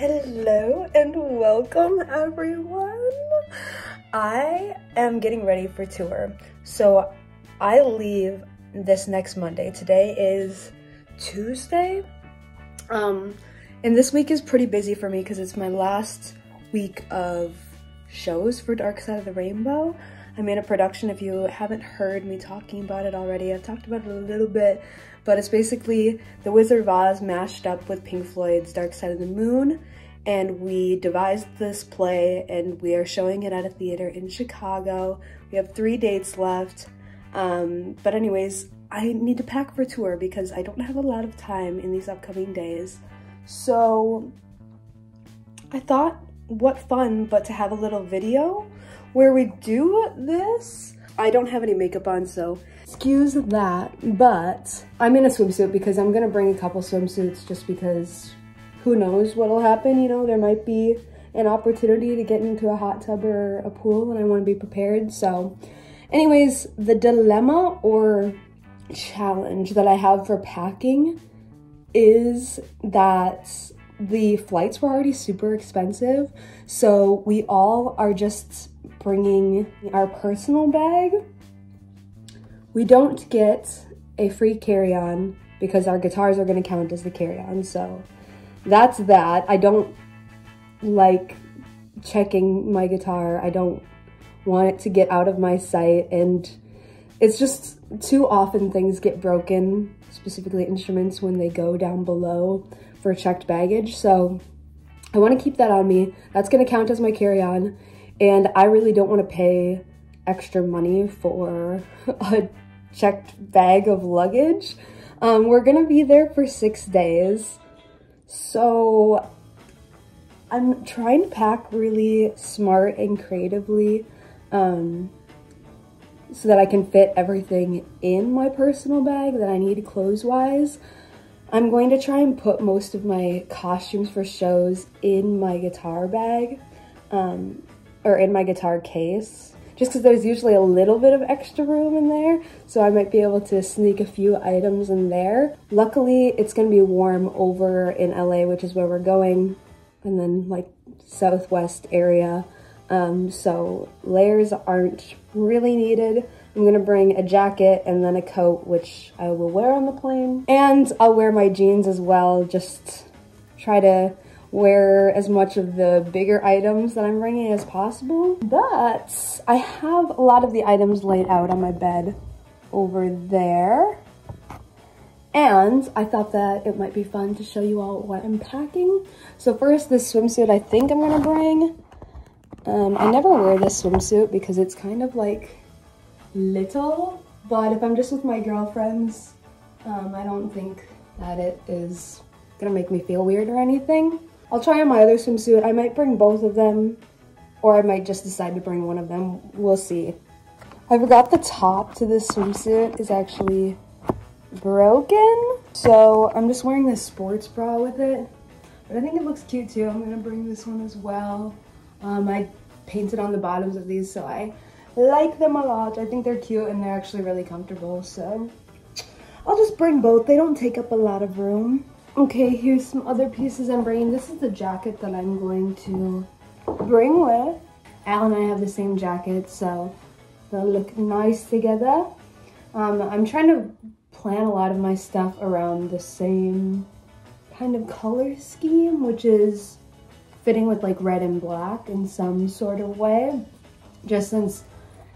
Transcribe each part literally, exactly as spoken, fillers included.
Hello and welcome everyone. I am getting ready for tour. So I leave this next Monday. Today is Tuesday. Um, and this week is pretty busy for me because it's my last week of shows for Dark Side of the Rainbow. I made a production, if you haven't heard me talking about it already. I've talked about it a little bit, but it's basically the Wizard of Oz mashed up with Pink Floyd's Dark Side of the Moon, and we devised this play, and we are showing it at a theater in Chicago. We have three dates left, um, but anyways, I need to pack for tour because I don't have a lot of time in these upcoming days. So I thought, what fun but to have a little video where we do this. I don't have any makeup on, so excuse that, but I'm in a swimsuit because I'm gonna bring a couple swimsuits just because who knows what'll happen, you know? There might be an opportunity to get into a hot tub or a pool and I wanna be prepared, so. Anyways, the dilemma or challenge that I have for packing is that the flights were already super expensive, so we all are just bringing our personal bag. We don't get a free carry-on because our guitars are going to count as the carry-on, so that's that. I don't like checking my guitar. I don't want it to get out of my sight, and it's just too often things get broken, specifically instruments, when they go down below for checked baggage. So I want to keep that on me. That's going to count as my carry-on, and I really don't want to pay extra money for a checked bag of luggage. Um, we're going to be there for six days. So I'm trying to pack really smart and creatively, um, so that I can fit everything in my personal bag that I need clothes-wise. I'm going to try and put most of my costumes for shows in my guitar bag, um, or in my guitar case, just because there's usually a little bit of extra room in there, so I might be able to sneak a few items in there. Luckily, it's going to be warm over in L A, which is where we're going, and then like southwest area, um, so layers aren't really needed. I'm gonna bring a jacket and then a coat, which I will wear on the plane. And I'll wear my jeans as well, just try to wear as much of the bigger items that I'm bringing as possible. But I have a lot of the items laid out on my bed over there. And I thought that it might be fun to show you all what I'm packing. So first, this swimsuit I think I'm gonna bring. Um, I never wear this swimsuit because it's kind of like little, but if I'm just with my girlfriends, um, I don't think that it is gonna make me feel weird or anything. I'll try on my other swimsuit. I might bring both of them, or I might just decide to bring one of them. We'll see. I forgot the top to this swimsuit is actually broken, so I'm just wearing this sports bra with it, but I think it looks cute too. I'm gonna bring this one as well. Um, I painted on the bottoms of these, so I like them a lot. I think they're cute and they're actually really comfortable, so I'll just bring both. They don't take up a lot of room. Okay, here's some other pieces I'm bringing. This is the jacket that I'm going to bring with. Al and I have the same jacket, so they'll look nice together. Um, I'm trying to plan a lot of my stuff around the same kind of color scheme, which is fitting with like red and black in some sort of way, just since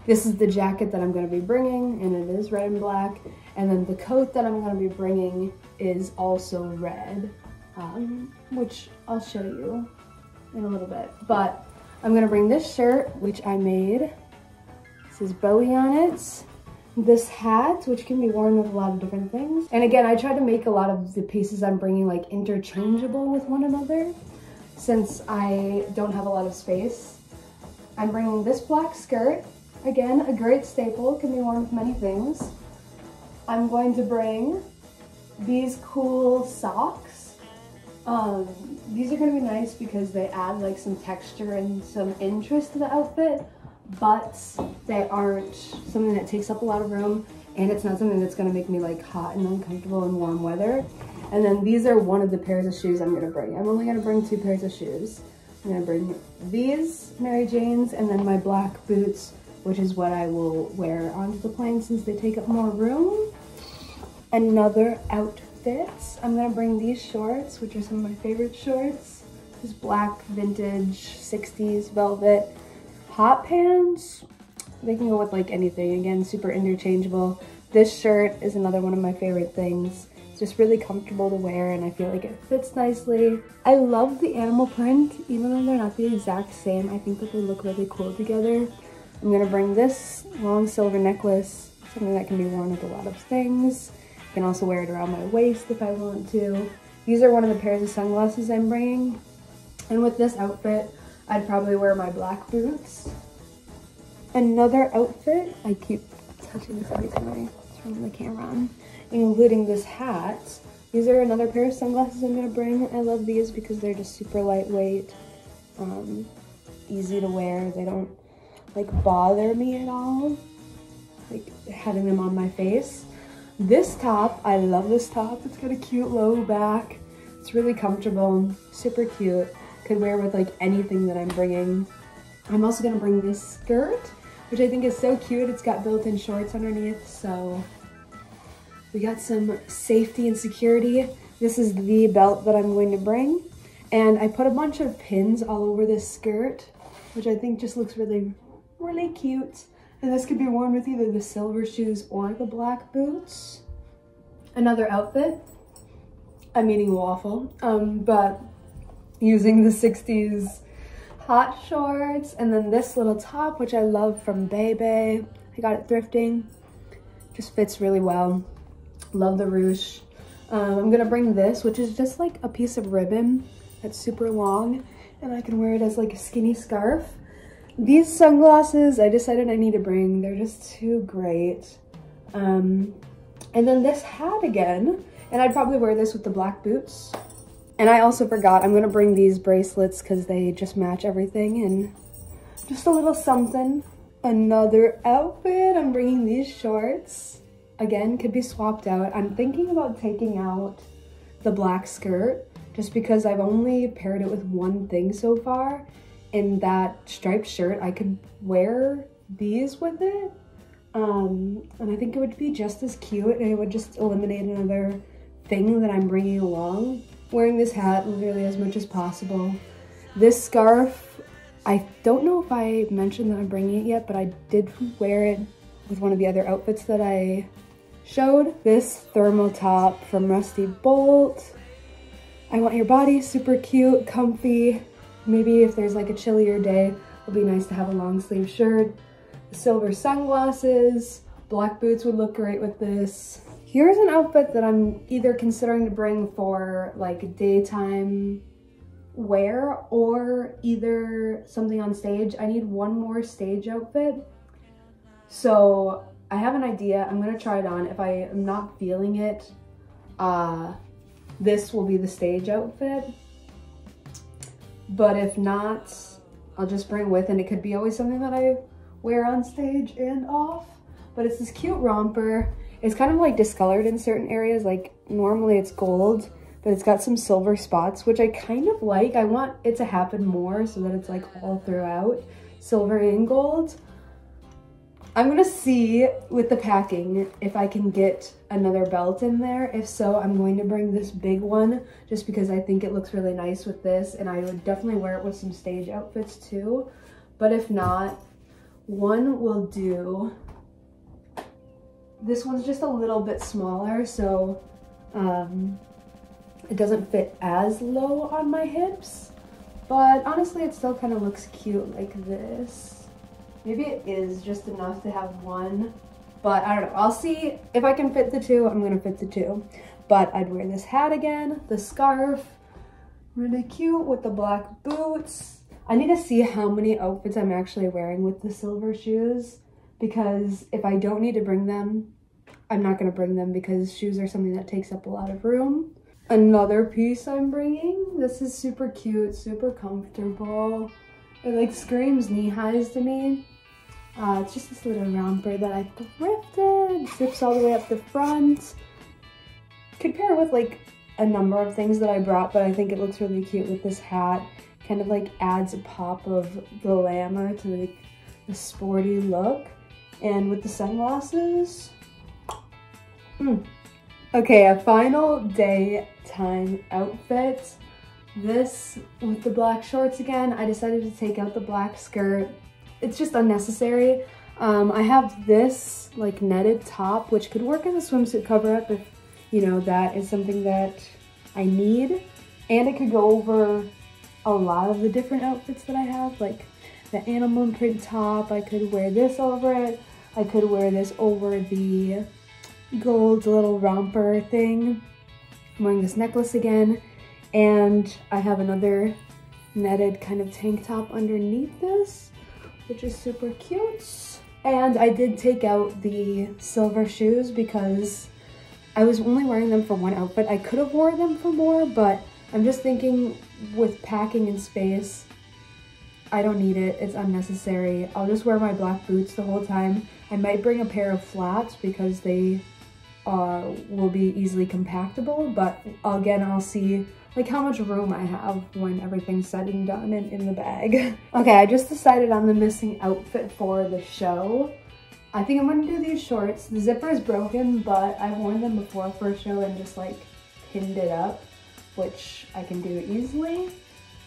this is the jacket that I'm going to be bringing, and it is red and black. And then the coat that I'm going to be bringing is also red, um, which I'll show you in a little bit. But I'm going to bring this shirt, which I made. It says Bowie on it. This hat, which can be worn with a lot of different things. And again, I try to make a lot of the pieces I'm bringing like interchangeable with one another, since I don't have a lot of space. I'm bringing this black skirt. Again, a great staple, can be worn with many things. I'm going to bring these cool socks. Um, these are gonna be nice because they add like some texture and some interest to the outfit, but they aren't something that takes up a lot of room. and it's not something that's going to make me like hot and uncomfortable in warm weather. And then these are one of the pairs of shoes I'm going to bring. I'm only going to bring two pairs of shoes. I'm going to bring these Mary Janes and then my black boots, which is what I will wear onto the plane since they take up more room. Another outfit, I'm going to bring these shorts, which are some of my favorite shorts. Just black vintage sixties velvet hot pants. They can go with like anything, again, super interchangeable. This shirt is another one of my favorite things. It's just really comfortable to wear and I feel like it fits nicely. I love the animal print, even though they're not the exact same. I think that they look really cool together. I'm gonna bring this long silver necklace, something that can be worn with a lot of things. I can also wear it around my waist if I want to. These are one of the pairs of sunglasses I'm bringing. And with this outfit, I'd probably wear my black boots. Another outfit, I keep touching this every time I turn the camera on, including this hat. These are another pair of sunglasses I'm gonna bring. I love these because they're just super lightweight, um, easy to wear. They don't like bother me at all, like having them on my face. This top, I love this top. It's got a cute low back. It's really comfortable, super cute. Could wear with like anything that I'm bringing. I'm also gonna bring this skirt, which I think is so cute. It's got built-in shorts underneath, so we got some safety and security. This is the belt that I'm going to bring. And I put a bunch of pins all over this skirt, which I think just looks really, really cute. And this could be worn with either the silver shoes or the black boots. Another outfit, I'm eating waffle, um, but using the sixties hot shorts. And then this little top, which I love from Bebe. I got it thrifting, just fits really well. Love the ruche. Um, I'm gonna bring this, which is just like a piece of ribbon that's super long and I can wear it as like a skinny scarf. These sunglasses I decided I need to bring. They're just too great. Um, and then this hat again, and I'd probably wear this with the black boots. And I also forgot, I'm gonna bring these bracelets because they just match everything and just a little something. Another outfit, I'm bringing these shorts. Again, could be swapped out. I'm thinking about taking out the black skirt just because I've only paired it with one thing so far. In that striped shirt, I could wear these with it. Um, and I think it would be just as cute and it would just eliminate another thing that I'm bringing along. Wearing this hat literally as much as possible. This scarf, I don't know if I mentioned that I'm bringing it yet, but I did wear it with one of the other outfits that I showed. This thermal top from Rusty Bolt. I Want Your Body, super cute, comfy. Maybe if there's like a chillier day, it'll be nice to have a long sleeve shirt. Silver sunglasses, black boots would look great with this. Here's an outfit that I'm either considering to bring for like daytime wear or either something on stage. I need one more stage outfit. So I have an idea. I'm gonna try it on. If I am not feeling it, uh, this will be the stage outfit. But if not, I'll just bring it with, and it could be always something that I wear on stage and off. But it's this cute romper. It's kind of like discolored in certain areas. Like normally it's gold, but it's got some silver spots, which I kind of like. I want it to happen more so that it's like all throughout, silver and gold. I'm gonna see with the packing if I can get another belt in there. If so, I'm going to bring this big one just because I think it looks really nice with this, and I would definitely wear it with some stage outfits too. But if not, one will do. This one's just a little bit smaller, so um, it doesn't fit as low on my hips, but honestly it still kind of looks cute like this. Maybe it is just enough to have one, but I don't know. I'll see if I can fit the two. I'm gonna fit the two, but I'd wear this hat again, the scarf, really cute with the black boots. I need to see how many outfits I'm actually wearing with the silver shoes, because if I don't need to bring them, I'm not gonna bring them because shoes are something that takes up a lot of room. Another piece I'm bringing, this is super cute, super comfortable. It like screams knee highs to me. Uh, it's just this little round bird that I thrifted. Zips all the way up the front. Could pair with like a number of things that I brought, but I think it looks really cute with this hat. Kind of like adds a pop of glamour to like the sporty look. And with the sunglasses, mm. Okay, a final daytime outfit. This with the black shorts again. I decided to take out the black skirt. It's just unnecessary. Um, I have this like netted top, which could work as a swimsuit cover up if, you know, that is something that I need. And it could go over a lot of the different outfits that I have, like the animal print top. I could wear this over it. I could wear this over the gold little romper thing. I'm wearing this necklace again, and I have another netted kind of tank top underneath this, which is super cute. And I did take out the silver shoes because I was only wearing them for one outfit. I could have worn them for more, but I'm just thinking with packing in space, I don't need it, it's unnecessary. I'll just wear my black boots the whole time. I might bring a pair of flats because they uh, will be easily compactable, but again, I'll see like how much room I have when everything's said and done and in the bag. Okay, I just decided on the missing outfit for the show. I think I'm gonna do these shorts. The zipper is broken, but I've worn them before for a show and just like pinned it up, which I can do easily.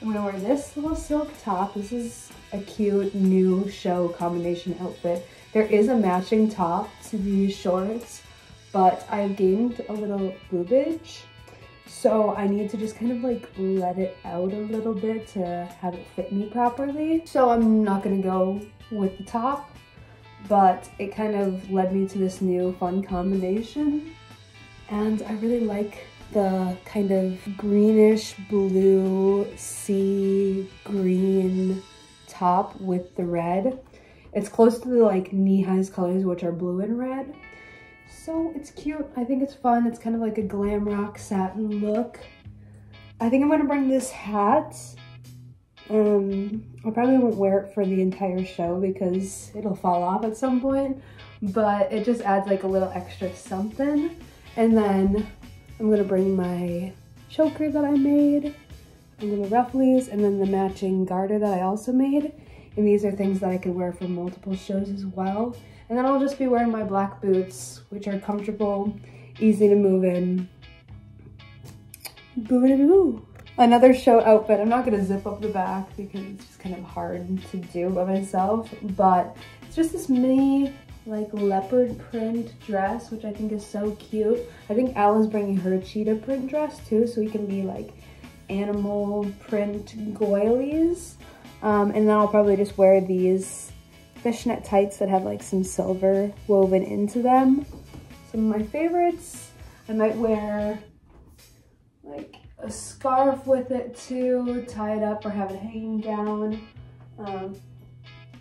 I'm gonna wear this little silk top. This is a cute new show combination outfit. There is a matching top to these shorts, but I've gained a little boobage, so I need to just kind of like let it out a little bit to have it fit me properly. So I'm not gonna go with the top, but it kind of led me to this new fun combination. And I really like the kind of greenish blue sea green top with the red. It's close to the like Knee Highs colors, which are blue and red, so it's cute. I think it's fun. It's kind of like a glam rock satin look. I think I'm gonna bring this hat. um I probably won't wear it for the entire show because it'll fall off at some point, but it just adds like a little extra something. And then I'm gonna bring my choker that I made, the little rufflies, and then the matching garter that I also made. And these are things that I could wear for multiple shows as well. And then I'll just be wearing my black boots, which are comfortable, easy to move in. Boo-boo-boo-boo. Another show outfit. I'm not gonna zip up the back because it's just kind of hard to do by myself, but it's just this mini like leopard print dress, which I think is so cute. I think Al is bringing her cheetah print dress too, so we can be like animal print goilies. Um, and then I'll probably just wear these fishnet tights that have like some silver woven into them. Some of my favorites. I might wear like a scarf with it too, tie it up or have it hanging down. Um,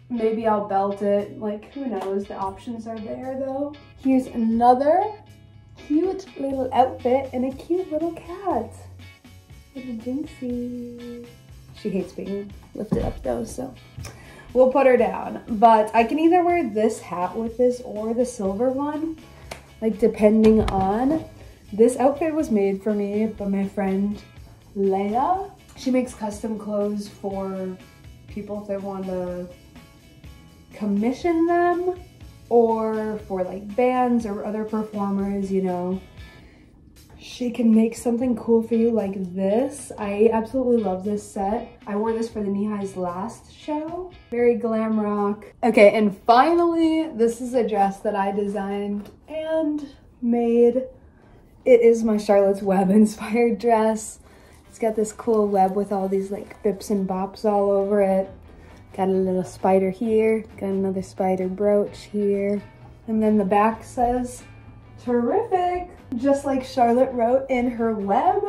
Maybe I'll belt it, like who knows, the options are there though. Here's another cute little outfit and a cute little cat. Little Jinxie. She hates being lifted up though, so we'll put her down. But I can either wear this hat with this or the silver one, like depending on. This outfit was made for me by my friend Leia. She makes custom clothes for people if they want to commission them, or for like bands or other performers, you know. She can make something cool for you like this. I absolutely love this set. I wore this for the Knee Highs last show. Very glam rock. Okay, and finally, this is a dress that I designed and made. It is my Charlotte's Web inspired dress. It's got this cool web with all these like bips and bops all over it. Got a little spider here, got another spider brooch here. And then the back says, terrific, just like Charlotte wrote in her web.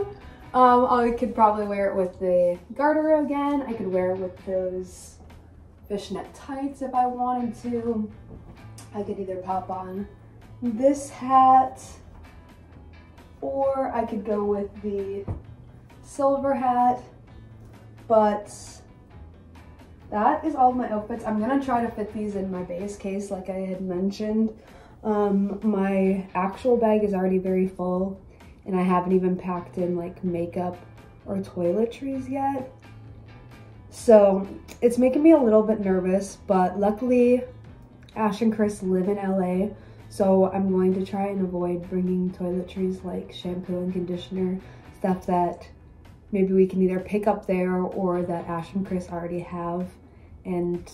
Um, I could probably wear it with the garter again. I could wear it with those fishnet tights if I wanted to. I could either pop on this hat, or I could go with the silver hat, but that is all my outfits. I'm gonna try to fit these in my base case like I had mentioned. Um, my actual bag is already very full and I haven't even packed in like makeup or toiletries yet. So it's making me a little bit nervous, but luckily Ash and Chris live in L A, so I'm going to try and avoid bringing toiletries like shampoo and conditioner, stuff that maybe we can either pick up there or that Ash and Chris already have and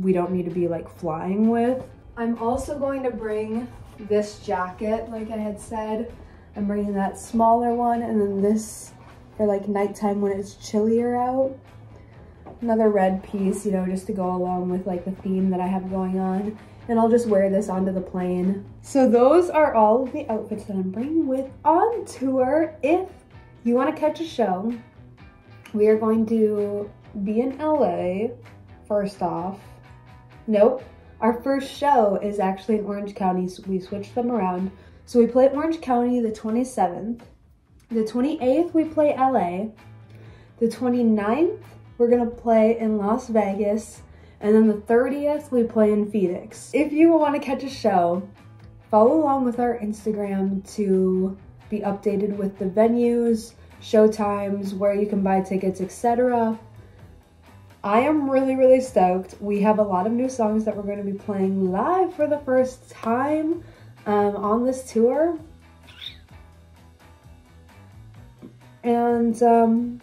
we don't need to be like flying with. I'm also going to bring this jacket, like I had said. I'm bringing that smaller one and then this for like nighttime when it's chillier out. Another red piece, you know, just to go along with like the theme that I have going on. And I'll just wear this onto the plane. So those are all of the outfits that I'm bringing with on tour. If you want to catch a show, we are going to be in L A first off. Nope. Our first show is actually in Orange County, so we switched them around. So we play Orange County the twenty-seventh. The twenty-eighth, we play L A. The twenty-ninth, we're gonna play in Las Vegas. And then the thirtieth, we play in Phoenix. If you want to catch a show, follow along with our Instagram to be updated with the venues, show times, where you can buy tickets, et cetera. I am really, really stoked. We have a lot of new songs that we're going to be playing live for the first time um, on this tour. And um,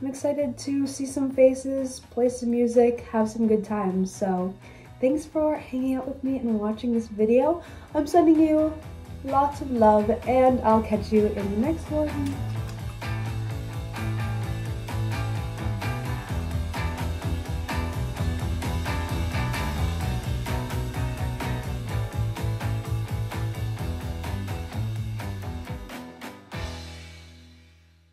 I'm excited to see some faces, play some music, have some good times. So thanks for hanging out with me and watching this video. I'm sending you lots of love and I'll catch you in the next one.